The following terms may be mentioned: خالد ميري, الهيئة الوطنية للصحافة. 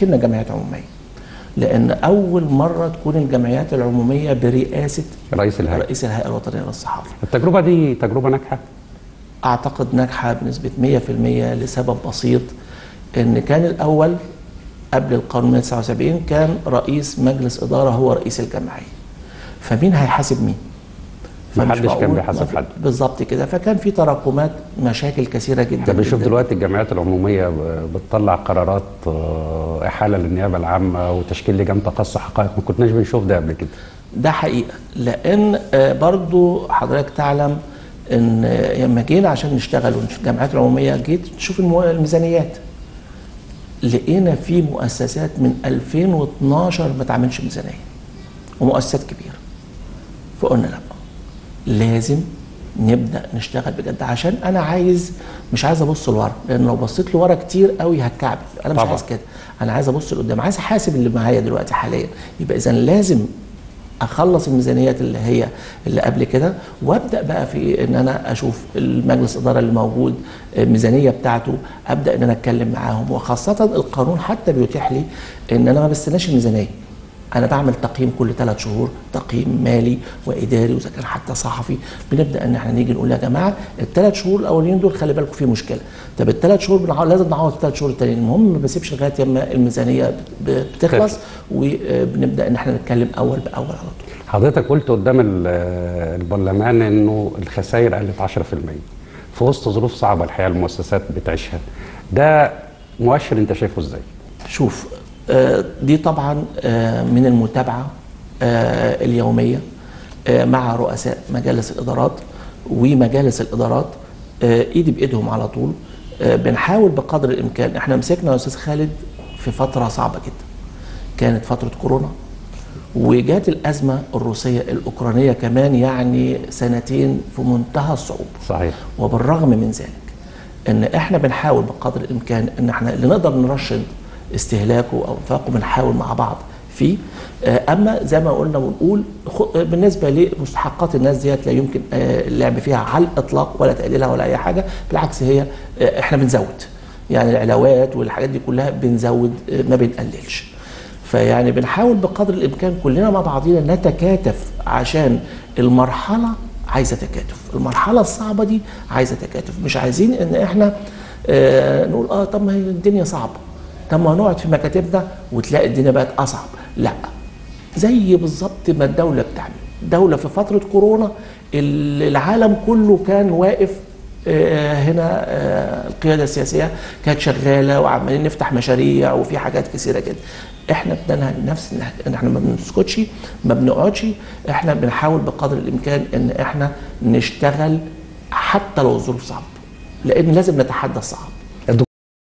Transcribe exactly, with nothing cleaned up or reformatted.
كنا جمعيات عموميه، لان اول مره تكون الجمعيات العموميه برئاسه رئيس الهيئه رئيس الهيئه الوطنيه للصحافه. التجربه دي تجربه ناجحه؟ اعتقد ناجحه بنسبه مية في المية لسبب بسيط، ان كان الاول قبل القانون من تسعة وسبعين كان رئيس مجلس اداره هو رئيس الجمعيه. فمين هيحاسب مين؟ محدش كان بيحاسب حد بالظبط كده، فكان في تراكمات مشاكل كثيره جدا. انت بنشوف دلوقتي الجمعيات العموميه بتطلع قرارات احاله للنيابه العامه وتشكيل لجان تقصي حقائق، ما كناش بنشوف ده قبل كده. ده حقيقه، لان برضو حضرتك تعلم ان لما جينا عشان نشتغل ونشوف الجمعيات العموميه، جيت تشوف الميزانيات لقينا في مؤسسات من ألفين واثناشر ما تعملش ميزانيه ومؤسسات كبيره، فقلنا لا لازم نبدا نشتغل بجد، عشان انا عايز مش عايز ابص لورا، لان لو بصيت لورا كتير قوي هتكعبل، انا مش طبعا. عايز كده، انا عايز ابص لقدام، عايز احاسب اللي معايا دلوقتي حاليا، يبقى اذا لازم اخلص الميزانيات اللي هي اللي قبل كده، وابدا بقى في ان انا اشوف المجلس الاداره اللي موجود الميزانيه بتاعته، ابدا ان انا اتكلم معاهم، وخاصه القانون حتى بيتيح لي ان انا ما بستناش الميزانيه. أنا بعمل تقييم كل ثلاث شهور، تقييم مالي وإداري وإذا كان حتى صحفي، بنبدأ إن إحنا نيجي نقول يا جماعة الثلاث شهور الأولين دول خلي بالكم في مشكلة، طب الثلاث شهور بنع... لازم نعوض الثلاث شهور التانيين، المهم ما بسيبش لغاية لما الميزانية بتخلص وبنبدأ إن إحنا نتكلم أول بأول على طول. حضرتك قلت قدام البرلمان إنه الخسائر قلت عشرة في المية في وسط ظروف صعبة الحقيقة المؤسسات بتعيشها، ده مؤشر أنت شايفه إزاي؟ شوف دي طبعا من المتابعة اليومية مع رؤساء مجالس الإدارات ومجالس الإدارات، إيدي بإيدهم على طول، بنحاول بقدر الإمكان. إحنا مسكنا يا أستاذ خالد في فترة صعبة جدا، كانت فترة كورونا وجات الأزمة الروسية الأوكرانية كمان، يعني سنتين في منتهى الصعوبة. صحيح. وبالرغم من ذلك إن إحنا بنحاول بقدر الإمكان إن إحنا اللي نقدر نرشد استهلاكه او انفاقه بنحاول مع بعض فيه، اما زي ما قلنا ونقول بالنسبه لمستحقات الناس ديت لا يمكن اللعب فيها على الاطلاق ولا تقليلها ولا اي حاجه، بالعكس هي احنا بنزود، يعني العلاوات والحاجات دي كلها بنزود ما بنقللش. فيعني بنحاول بقدر الامكان كلنا مع بعضينا نتكاتف، عشان المرحله عايزه تكاتف، المرحله الصعبه دي عايزه تكاتف، مش عايزين ان احنا اه نقول اه طب ما هي الدنيا صعبه، طب ما هنقعد في مكاتبنا وتلاقي الدنيا بقت اصعب، لا. زي بالظبط ما الدوله بتعمل، الدوله في فتره كورونا العالم كله كان واقف هنا، القياده السياسيه كانت شغاله وعمالين نفتح مشاريع وفي حاجات كثيره كده. احنا بننهج نفس ان احنا ما بنسكتش ما بنقعدش، احنا بنحاول بقدر الامكان ان احنا نشتغل حتى لو الظروف صعبه، لان لازم نتحدى الصعب.